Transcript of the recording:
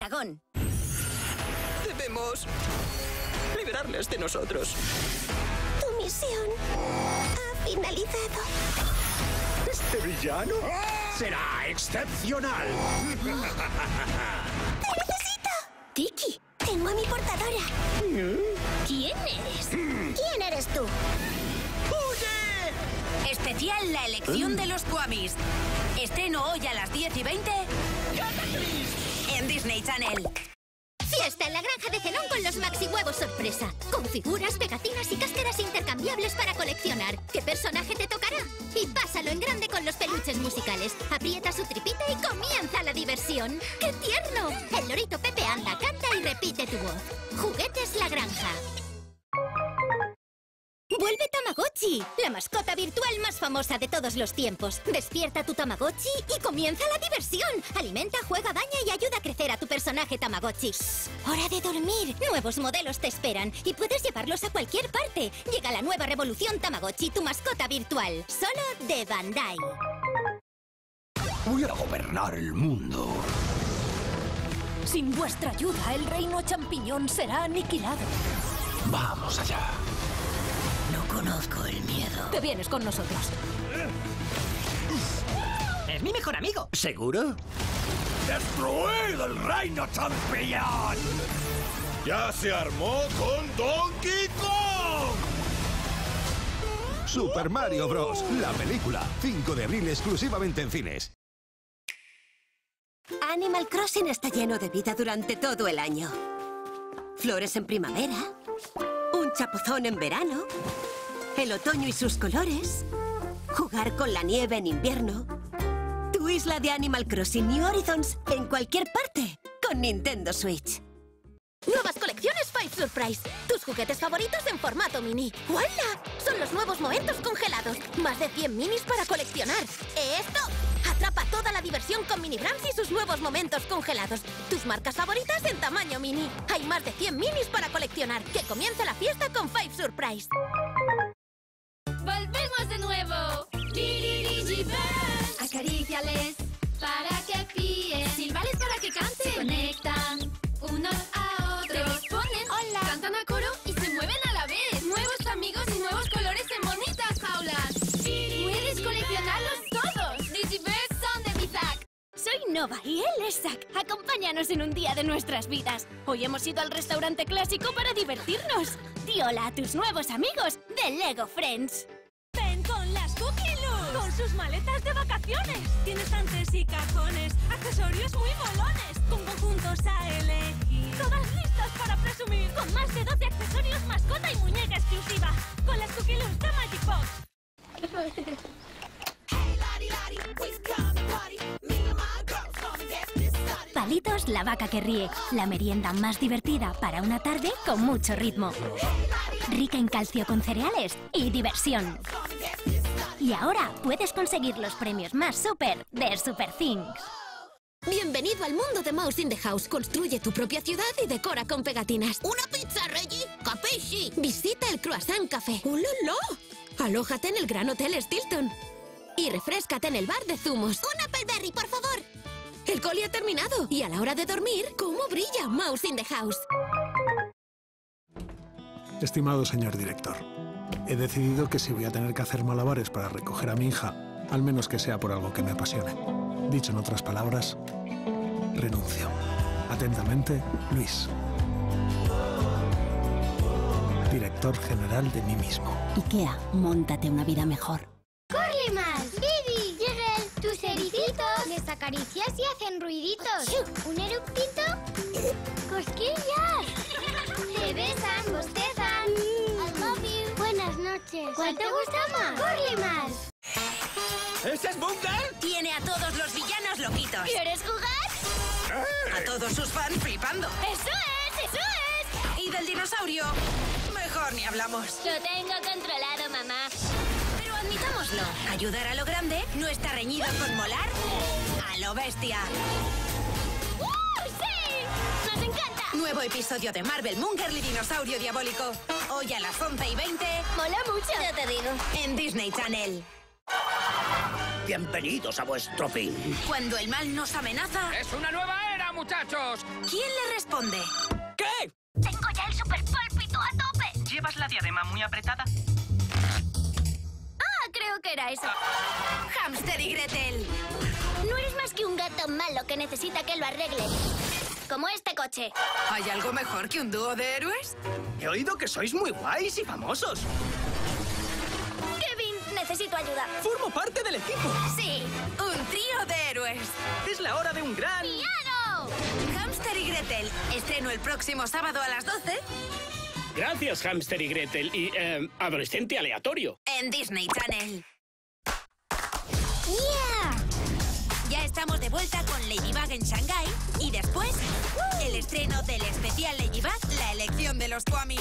dragón. Debemos liberarles de nosotros. Tu misión ha finalizado. ¿Este villano? ¡Será excepcional! ¡Te necesito! ¡Tikki! ¡Tengo a mi portadora! ¿Quién eres? ¿Quién eres tú? ¡Huye! Especial La elección de los Kwamis. Estreno hoy a las 10:20. ¡Catatriz! En Disney Channel. Fiesta en la granja de Zenón con los Maxi Huevos Sorpresa. Con figuras, pegatinas y cáscaras intercambiables para coleccionar. ¿Qué personaje te tocará? Y pásalo en grande con los peluches musicales. Aprieta su tripita y comienza la diversión. ¡Qué tierno! El lorito Pepe anda, canta y repite tu voz. Juguetes La Granja. ¡Vuelve Tamagotchi! La mascota virtual más famosa de todos los tiempos. Despierta tu Tamagotchi y comienza la diversión. Alimenta, juega, baña y ayuda a crecer a tu personaje Tamagotchi. ¡Hora de dormir! Nuevos modelos te esperan y puedes llevarlos a cualquier parte. Llega la nueva revolución Tamagotchi, tu mascota virtual. Solo de Bandai. Voy a gobernar el mundo. Sin vuestra ayuda, el reino champiñón será aniquilado. Vamos allá. Conozco el miedo. Te vienes con nosotros. Es mi mejor amigo. ¿Seguro? ¡Destruid el reino champiñón! ¡Ya se armó con Donkey Kong! Super Mario Bros. La película. 5 de abril exclusivamente en cines. Animal Crossing está lleno de vida durante todo el año. Flores en primavera. Un chapuzón en verano. El otoño y sus colores, jugar con la nieve en invierno, tu isla de Animal Crossing New Horizons en cualquier parte con Nintendo Switch. Nuevas colecciones 5 Surprise, tus juguetes favoritos en formato mini. ¡Hola! Son los nuevos momentos congelados, más de 100 minis para coleccionar. ¡Esto! Atrapa toda la diversión con Mini Brands y sus nuevos momentos congelados. Tus marcas favoritas en tamaño mini. Hay más de 100 minis para coleccionar. Que comience la fiesta con 5 Surprise. ¡Volvemos de nuevo! DigiBirds. Acaríciales para que píen. Silbales para que canten. Se conectan unos a otros. Se ponen, hola, cantan a coro y se mueven a la vez. Nuevos amigos y nuevos colores en bonitas jaulas. ¡Puedes coleccionarlos todos! DigiBirds son de mi Zack. Soy Nova y él es Zack. Acompáñanos en un día de nuestras vidas. Hoy hemos ido al restaurante clásico para divertirnos. Di hola a tus nuevos amigos de LEGO Friends. Con las Cookie Loose, con sus maletas de vacaciones. Tiene estantes y cajones, accesorios muy molones, con conjuntos a elegir. Todas listas para presumir, con más de 12 accesorios, mascota y muñeca exclusiva. Con las Cookie Loose de Magic Box. Palitos, la vaca que ríe. La merienda más divertida para una tarde con mucho ritmo. Rica en calcio con cereales y diversión. Y ahora puedes conseguir los premios más super de Super Things. Bienvenido al mundo de Mouse in the House. Construye tu propia ciudad y decora con pegatinas. ¿Una pizza, Reggie? ¡Capisci! Visita el Croissant Café. ¡Uloló! Alójate en el gran hotel Stilton. Y refréscate en el bar de zumos. ¡Un Appleberry, por favor! El coli ha terminado. Y a la hora de dormir, ¿cómo brilla Mouse in the House? Estimado señor director, he decidido que si voy a tener que hacer malabares para recoger a mi hija, al menos que sea por algo que me apasione. Dicho en otras palabras, renuncio. Atentamente, Luis. Director general de mí mismo. Ikea, móntate una vida mejor. ¡Curlimals! ¡Bibi! ¡Yegel! ¡Tus eriditos! Les acaricias y hacen ruiditos. ¡Un eructito! ¡Cosquillas! ¡Te besan! ¡Bostezas! ¿Cuál te gusta más? ¡Curlimals! ¿Ese es Bunker? Tiene a todos los villanos loquitos. ¿Quieres jugar? A todos sus fans flipando. ¡Eso es! ¡Eso es! Y del dinosaurio, mejor ni hablamos. Lo tengo controlado, mamá. Pero admitámoslo, ayudar a lo grande no está reñido con molar a lo bestia. ¡Sí! ¡Nos encanta! Nuevo episodio de Marvel, Moongirl y Dinosaurio Diabólico. Hoy a las 11:20. Mola mucho. Ya te digo. En Disney Channel. Bienvenidos a vuestro fin. Cuando el mal nos amenaza... ¡Es una nueva era! muchachos! ¿Quién le responde? ¿Qué? Tengo ya el super pálpito a tope. ¿Llevas la diadema muy apretada? Ah, creo que era eso. Hamster y Gretel. No eres más que un gato malo que necesita que lo arreglen. Como este coche. ¿Hay algo mejor que un dúo de héroes? He oído que sois muy guays y famosos. Kevin, necesito ayuda. Formo parte del equipo. Sí, un trío de héroes. Es la hora de un gran... ¡Piano! Hamster y Gretel. Estreno el próximo sábado a las 12. Gracias, Hamster y Gretel. Y adolescente aleatorio. En Disney Channel. Estamos de vuelta con Ladybug en Shanghái y después el estreno del especial Ladybug, la elección de los Kwamis.